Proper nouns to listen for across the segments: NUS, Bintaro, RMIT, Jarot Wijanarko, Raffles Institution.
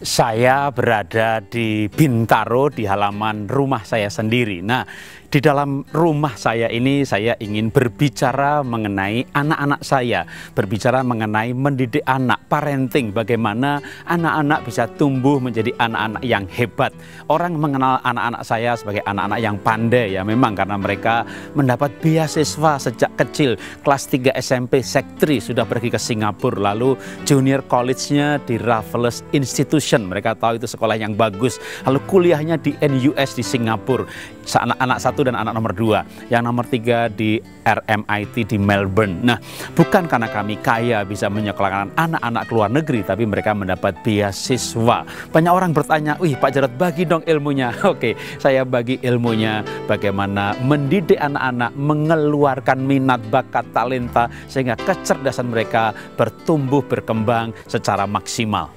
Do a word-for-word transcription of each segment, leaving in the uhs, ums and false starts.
Saya berada di Bintaro, di halaman rumah saya sendiri. Nah, di dalam rumah saya ini saya ingin berbicara mengenai anak-anak saya, berbicara mengenai mendidik anak, parenting, bagaimana anak-anak bisa tumbuh menjadi anak-anak yang hebat. Orang mengenal anak-anak saya sebagai anak-anak yang pandai, ya memang karena mereka mendapat beasiswa sejak kecil. Kelas tiga S M P Sektri sudah pergi ke Singapura, lalu junior college-nya di Raffles Institution. Mereka tahu itu sekolah yang bagus. Lalu kuliahnya di N U S di Singapura. Anak-anak satu dan anak nomor dua. Yang nomor tiga di R M I T di Melbourne. Nah, bukan karena kami kaya bisa menyekolahkan anak-anak ke luar negeri, tapi mereka mendapat beasiswa. Banyak orang bertanya, wih Pak Jarot bagi dong ilmunya. Oke, saya bagi ilmunya bagaimana mendidik anak-anak, mengeluarkan minat, bakat, talenta, sehingga kecerdasan mereka bertumbuh, berkembang secara maksimal.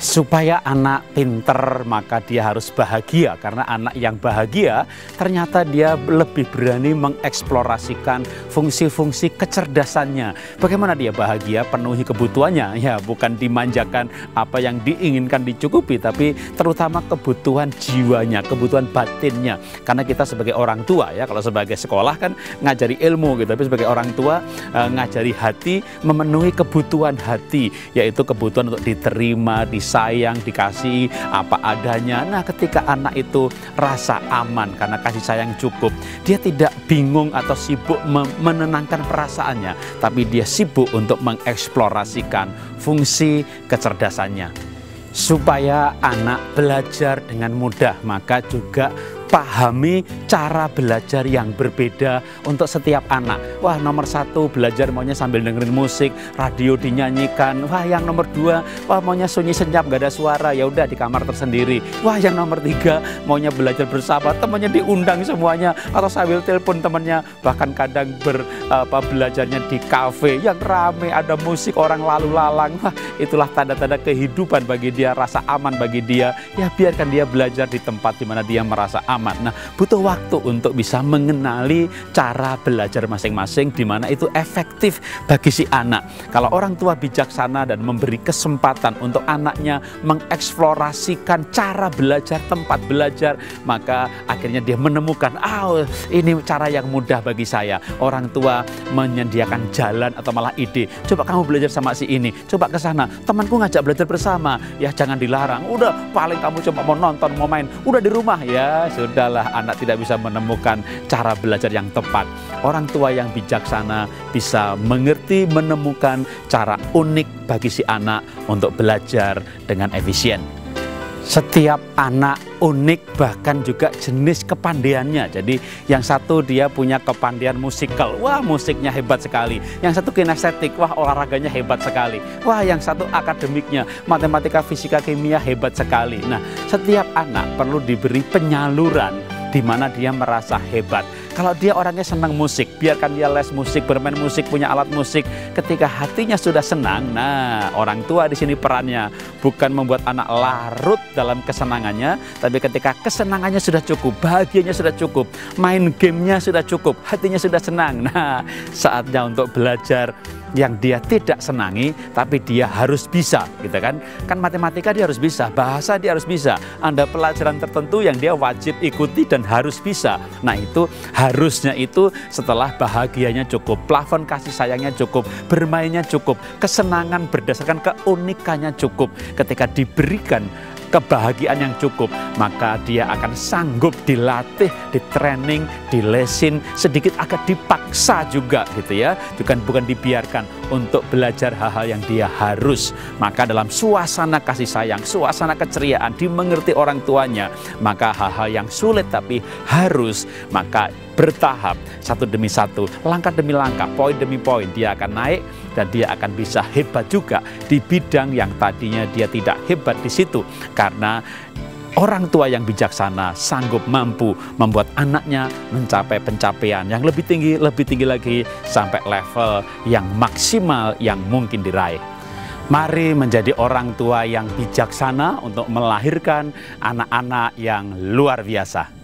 Supaya anak pinter maka dia harus bahagia, karena anak yang bahagia ternyata dia lebih berani mengeksplorasikan fungsi-fungsi kecerdasannya. Bagaimana dia bahagia? Penuhi kebutuhannya, ya bukan dimanjakan apa yang diinginkan dicukupi, tapi terutama kebutuhan jiwanya, kebutuhan batinnya. Karena kita sebagai orang tua, ya kalau sebagai sekolah kan ngajari ilmu gitu, tapi sebagai orang tua eh, ngajari hati, memenuhi kebutuhan hati, yaitu kebutuhan untuk diterima, di sayang, dikasih apa adanya. Nah, ketika anak itu rasa aman karena kasih sayang cukup, dia tidak bingung atau sibuk menenangkan perasaannya, tapi dia sibuk untuk mengeksplorasikan fungsi kecerdasannya. Supaya anak belajar dengan mudah, maka juga pahami cara belajar yang berbeda untuk setiap anak. Wah, nomor satu belajar maunya sambil dengerin musik, radio dinyanyikan. Wah, yang nomor dua, wah maunya sunyi senyap, gak ada suara, ya udah di kamar tersendiri. Wah, yang nomor tiga maunya belajar bersama, temannya diundang semuanya, atau sambil telepon temannya. Bahkan kadang ber, apa, belajarnya di kafe yang rame, ada musik, orang lalu lalang. Wah, itulah tanda-tanda kehidupan bagi dia, rasa aman bagi dia. Ya biarkan dia belajar di tempat di mana dia merasa aman. Nah, butuh waktu untuk bisa mengenali cara belajar masing-masing, di mana itu efektif bagi si anak. Kalau orang tua bijaksana dan memberi kesempatan untuk anaknya mengeksplorasikan cara belajar, tempat belajar, maka akhirnya dia menemukan, ah, ini cara yang mudah bagi saya. Orang tua menyediakan jalan atau malah ide. Coba kamu belajar sama si ini, coba ke sana. Temanku ngajak belajar bersama, ya jangan dilarang. Udah, paling kamu cuma mau nonton, mau main. Udah di rumah ya. Sudahlah, anak tidak bisa menemukan cara belajar yang tepat. Orang tua yang bijaksana bisa mengerti, menemukan cara unik bagi si anak untuk belajar dengan efisien. Setiap anak unik, bahkan juga jenis kepandaiannya. Jadi yang satu dia punya kepandaian musikal, wah musiknya hebat sekali. Yang satu kinestetik, wah olahraganya hebat sekali. Wah, yang satu akademiknya, matematika, fisika, kimia hebat sekali. Nah, setiap anak perlu diberi penyaluran di mana dia merasa hebat. Kalau dia orangnya senang musik, biarkan dia les musik, bermain musik, punya alat musik. Ketika hatinya sudah senang, nah orang tua di sini perannya bukan membuat anak larut dalam kesenangannya, tapi ketika kesenangannya sudah cukup, bahagianya sudah cukup, main gamenya sudah cukup, hatinya sudah senang. Nah, saatnya untuk belajar yang dia tidak senangi, tapi dia harus bisa, gitu kan? Kan matematika dia harus bisa, bahasa dia harus bisa, ada pelajaran tertentu yang dia wajib ikuti dan harus bisa. Nah, itu harusnya itu setelah bahagianya cukup, plafon kasih sayangnya cukup, bermainnya cukup, kesenangan berdasarkan keunikannya cukup. Ketika diberikan kebahagiaan yang cukup, maka dia akan sanggup dilatih, ditraining, dilesin sedikit, agak dipaksa juga gitu ya, bukan bukan dibiarkan untuk belajar hal-hal yang dia harus. Maka dalam suasana kasih sayang, suasana keceriaan, dimengerti orang tuanya, maka hal-hal yang sulit tapi harus, maka bertahap, satu demi satu, langkah demi langkah, poin demi poin, dia akan naik dan dia akan bisa hebat juga di bidang yang tadinya dia tidak hebat di situ. Karena orang tua yang bijaksana sanggup mampu membuat anaknya mencapai pencapaian yang lebih tinggi, lebih tinggi lagi, sampai level yang maksimal yang mungkin diraih. Mari menjadi orang tua yang bijaksana untuk melahirkan anak-anak yang luar biasa.